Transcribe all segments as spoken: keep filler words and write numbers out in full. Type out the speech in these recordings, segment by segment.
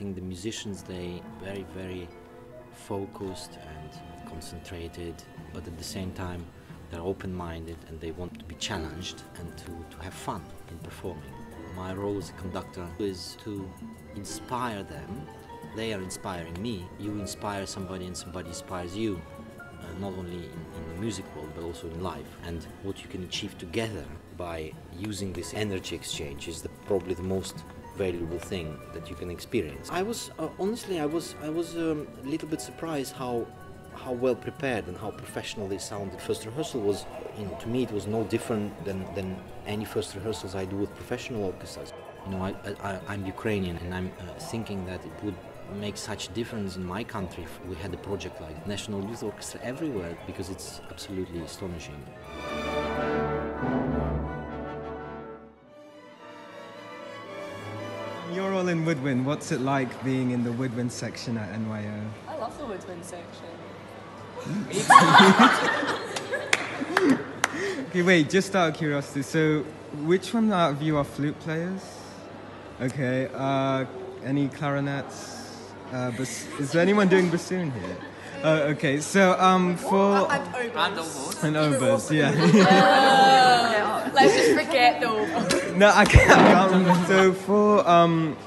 think the musicians, they very, very focused and concentrated, but at the same time they're open-minded and they want to be challenged and to, to have fun in performing. My role as a conductor is to inspire them. They are inspiring me. You inspire somebody and somebody inspires you, uh, not only in, in the music world but also in life. And what you can achieve together by using this energy exchange is the, probably the most valuable thing that you can experience. I was, uh, honestly, I was, I was um, a little bit surprised how how well prepared and how professional they sounded. First rehearsal was, you know, to me it was no different than, than any first rehearsals I do with professional orchestras. You know, I, I, I'm Ukrainian and I'm uh, thinking that it would make such a difference in my country if we had a project like National Youth Orchestra everywhere, because it's absolutely astonishing. You're all in woodwind. What's it like being in the woodwind section at N Y O? I love the woodwind section. Okay, wait, just out of curiosity, so which one out of you are flute players? Okay, uh, any clarinets? Uh, is there anyone doing bassoon here? Uh, okay, so um, for... And oboes. And oboes, yeah. uh, let's just forget the oboes. No, I can't, I can't remember. So for... Um,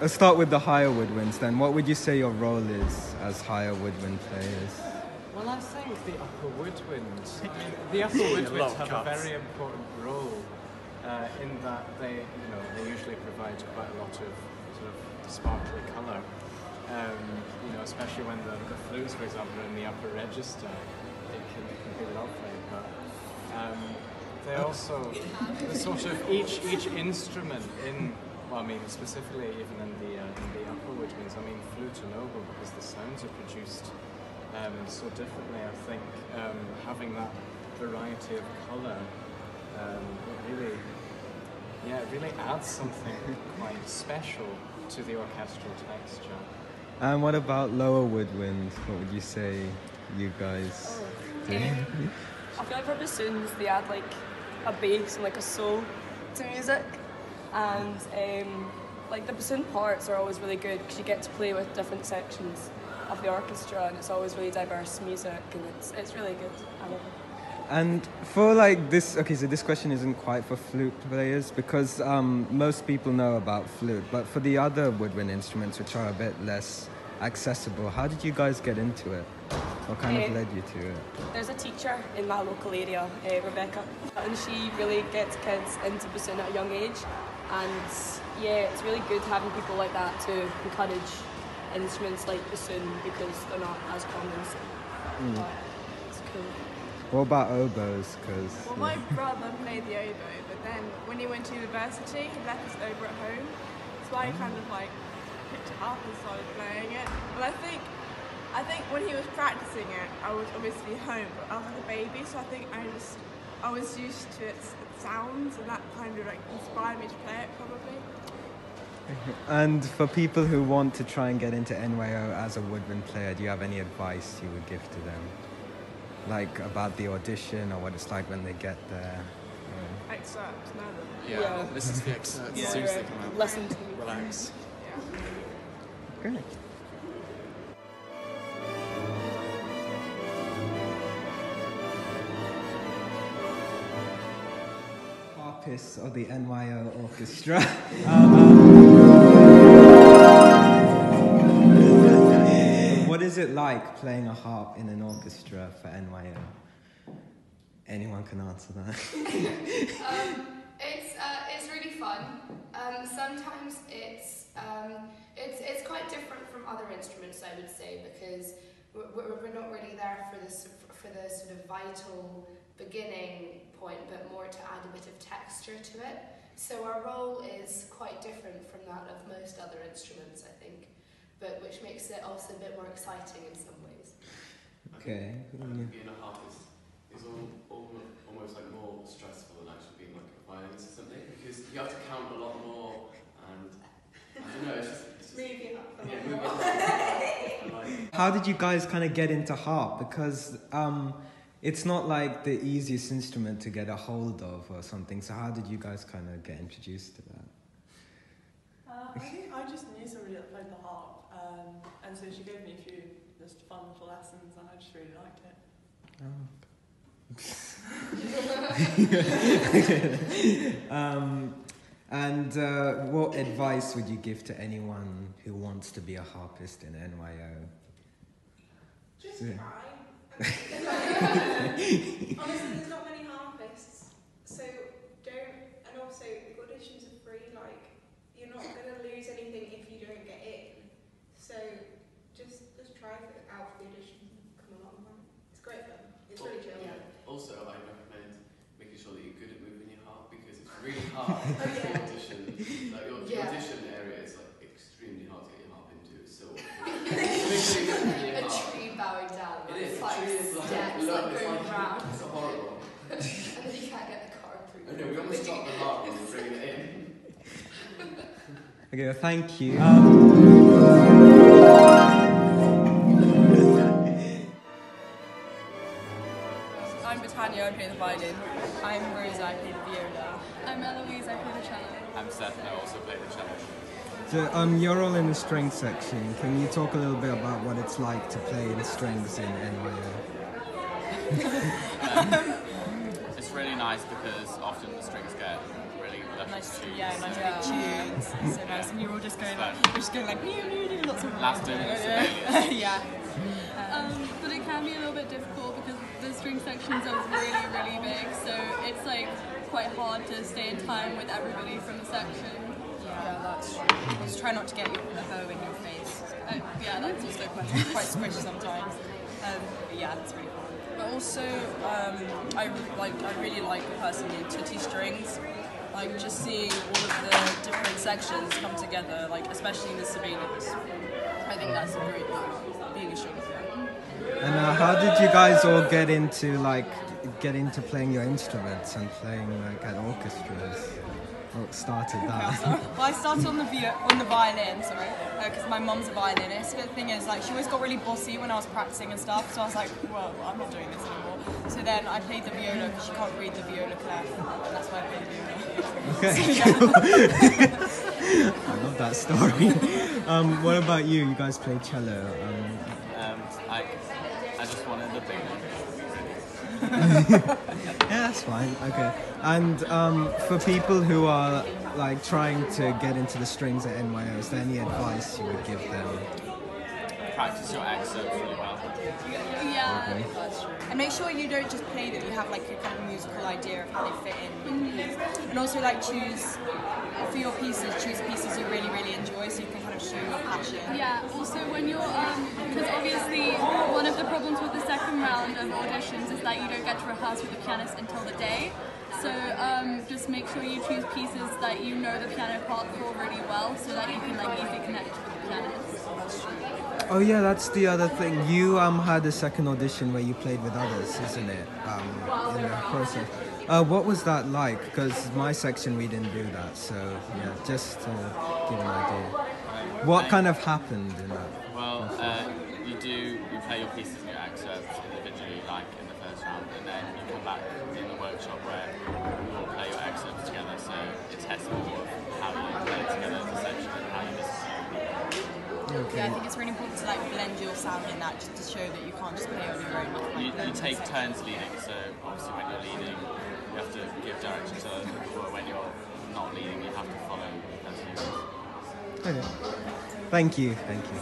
let's start with the higher woodwinds then. What would you say your role is as higher woodwind players? Well, I think the upper woodwinds, uh, the upper woodwinds have cuts. a very important role uh, in that they, you know, they usually provide quite a lot of sort of sparkly colour. Um, you know, especially when the, the flutes, for example, are in the upper register, it can, it can be lovely. But um, they also, the sort of each each instrument in, well, I mean, specifically even in the uh, in the upper woodwinds, I mean, flute and oboe, because the sounds are produced. Um, so differently, I think um, having that variety of colour, um, it really, yeah, it really adds something quite special to the orchestral texture. And what about lower woodwind? What would you say, you guys? Oh. Yeah. I feel like for bassoons, they add like a bass and like a soul to music, and um, like the bassoon parts are always really good because you get to play with different sections of the orchestra, and it's always really diverse music, and it's it's really good. I love it. And for like this, okay, so this question isn't quite for flute players because um, most people know about flute, but for the other woodwind instruments, which are a bit less accessible, how did you guys get into it? What kind um, of led you to it? There's a teacher in my local area, uh, Rebecca, and she really gets kids into bassoon at a young age, and yeah, it's really good having people like that to encourage instruments like bassoon because they're not as common, so mm. but it's cool. What about oboes? Cause well, my brother played the oboe, but then when he went to university, he left his oboe at home. That's why he kind of like picked it up and started playing it. But I think, I think when he was practicing it, I was obviously home, but I was like a baby, so I think I just I was used to its sounds, and that kind of like inspired me to play it probably. And for people who want to try and get into N Y O as a woodwind player, do you have any advice you would give to them? Like about the audition or what it's like when they get there? Yeah. Excerpts, no. Yeah. yeah, listen to the excerpts as soon as they come out. Listen to them. Relax. Yeah. Great. Harpists of the N Y O Orchestra. um, What is it like playing a harp in an orchestra for N Y O? Anyone can answer that. um, it's uh, it's really fun. Um, sometimes it's um, it's it's quite different from other instruments, I would say, because we're, we're not really there for this for the sort of vital beginning point, but more to add a bit of texture to it. So our role is quite different from that of most other instruments, I think, but which makes it also a bit more exciting in some ways. Okay. I think being a harpist is all, all, almost like more stressful than actually being like a violinist or something, because you have to count a lot more, and I don't know, it's just... It's just moving up. Yeah, moving up. Like, how did you guys kind of get into harp? Because um, it's not like the easiest instrument to get a hold of or something, so how did you guys kind of get introduced to that? Uh, I think I just knew somebody that played the harp, um, and so she gave me a few just fun little lessons, and I just really liked it. Oh. um, and uh, what advice would you give to anyone who wants to be a harpist in N Y O? Just yeah. try. Honestly, there's not many harpists, so don't. And also, the auditions are free. Like, you're not going to lose anything if you don't get in. So just just try it out for the auditions and come along. It's great fun. It's well, really chill. Yeah. Also, I recommend making sure that you're good at moving your harp, because it's really hard to yeah. audition. Like your yeah. audition area is like extremely hard to get your harp into. So a tree bowing down. It is. It's like steps, like, like, like going round. It's horrible. And then you can't get the car through. Okay, we almost stop the harp and bring it in. Okay, well, thank you. Um, I'm Britannia, I play the violin. I'm Rosa, I play the viola. I'm Eloise, I play the cello. I'm Seth, I also play the cello. So, um, you're all in the string section. Can you talk a little bit about what it's like to play the strings in N Y O? um, it's really nice because often the strings get nice, yeah, nice yeah. tunes. It's so nice, yeah. and you're all just going like, we're just going like, lots of last doing yeah. yeah. Um, but it can be a little bit difficult because the string sections are really, really big, so it's like quite hard to stay in time with everybody from the section. Yeah, that's true. Just try not to get your bow in your face. Uh, yeah, that's also quite quite squishy sometimes. Um, but yeah, that's really cool. But also, um, I like I really like personally Tutti strings. Like, just seeing all of the different sections come together, like, especially in the Sabinas. I think that's a great thing, being a sugar fan. And uh, how did you guys all get into, like, get into playing your instruments and playing, like, at orchestras? What started that? Well, I started on the, on the violin, sorry, because uh, my mum's a violinist. But the thing is, like, she always got really bossy when I was practicing and stuff, so I was like, well, I'm not doing this anymore. So then I played the viola, because she can't read the viola clef, and that's why I played the viola. Okay, cool. I love that story. Um, what about you? You guys play cello. Um, um, I, I just wanted the big one. Yeah, that's fine. Okay. And um, for people who are like trying to get into the strings at N Y O, is there any advice you would give them? Practice your accents really well. Yeah, okay. That's true. And make sure you don't just play them, you have like a kind of musical idea of how they fit in. Mm-hmm. And also like choose, for your pieces, choose pieces you really, really enjoy so you can kind of show your passion. Yeah, also when you're, because um, obviously one of the problems with the second round of auditions is that you don't get to rehearse with the pianist until the day. So um, just make sure you choose pieces that you know the piano part for really well so that you can like easily connect with the pianist. That's true. Oh yeah, that's the other thing. You um had a second audition where you played with others, isn't it? Um, in the process. Uh, what was that like? Because my section we didn't do that, so yeah, just to give an idea. Um, what I, kind of happened in that? Well, uh, you do you play your pieces and your excerpts individually, like in the first round, and then you come back in the workshop where you all play your excerpts together. So it's testing how you play together as a section and how you listen. Okay. Yeah, I think it's really important to like blend your sound in that, just to show that you can't just play on your own. Like, you, you take turns leading, so obviously when you're leading, you have to give direction to others, but when you're not leading, you have to follow as you go. Okay. Thank you. Thank you.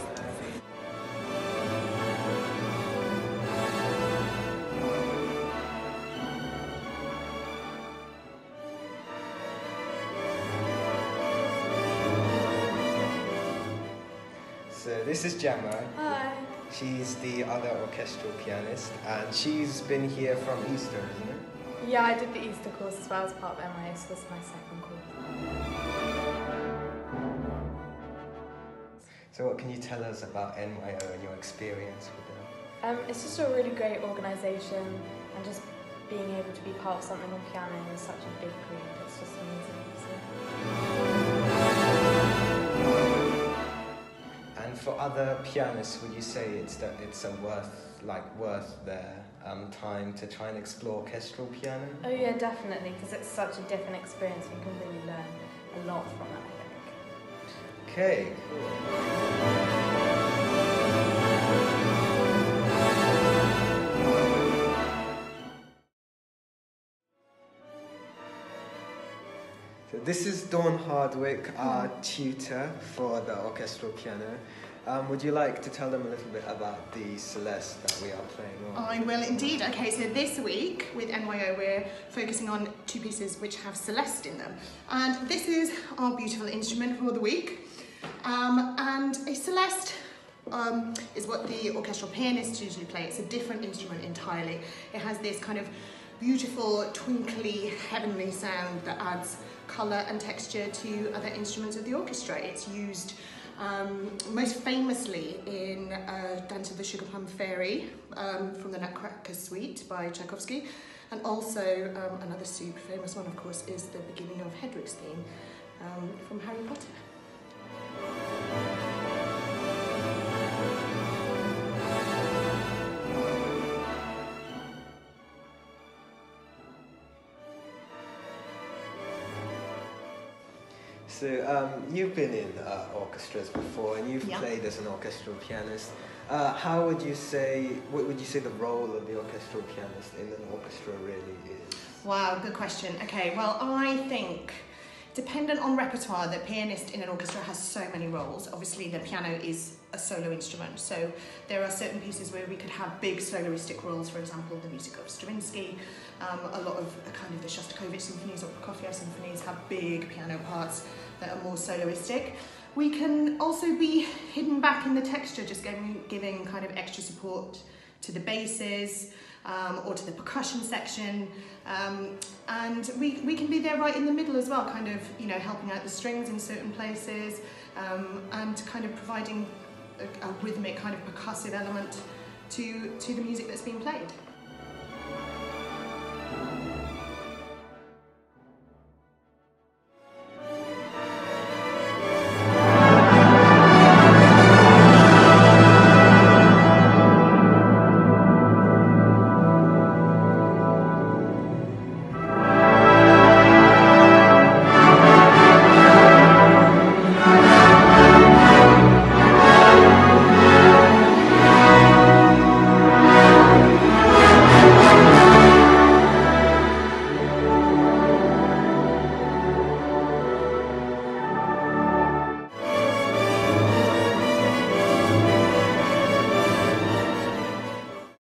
This is Gemma. Hi. She's the other orchestral pianist, and she's been here from Easter, isn't it? Yeah, I did the Easter course as well as part of N Y O, so this is my second course. So what can you tell us about N Y O and your experience with them? Um, it's just a really great organisation, and just being able to be part of something on piano is such a big group, it's just amazing. And for other pianists, would you say it's that it's a worth like worth their um, time to try and explore orchestral piano? Oh yeah, definitely, because it's such a different experience. You can really learn a lot from it, I think. Okay. So this is Dawn Hardwick, our tutor for the orchestral piano. Um, would you like to tell them a little bit about the Celeste that we are playing on? I will indeed. Okay, so this week with N Y O we're focusing on two pieces which have Celeste in them. And this is our beautiful instrument for the week. Um, and a Celeste um, is what the orchestral pianists usually play. It's a different instrument entirely. It has this kind of beautiful, twinkly, heavenly sound that adds colour and texture to other instruments of the orchestra. It's used Um, most famously in uh, Dance of the Sugar Plum Fairy um, from the Nutcracker Suite by Tchaikovsky, and also um, another super famous one, of course, is the beginning of Hedwig's Theme um, from Harry Potter. So um, you've been in uh, orchestras before, and you've yeah. played as an orchestral pianist. Uh, how would you say, what would you say the role of the orchestral pianist in an orchestra really is? Wow, good question. Okay, well, I think, dependent on repertoire, the pianist in an orchestra has so many roles. Obviously, the piano is a solo instrument, so there are certain pieces where we could have big soloistic roles, for example, the music of Stravinsky. Um, a lot of uh, kind of the Shostakovich symphonies or Prokofiev symphonies have big piano parts that are more soloistic. We can also be hidden back in the texture, just giving, giving kind of extra support to the basses um, or to the percussion section. Um, and we, we can be there right in the middle as well, kind of, you know, helping out the strings in certain places um, and kind of providing a, a rhythmic kind of percussive element to, to the music that's being played.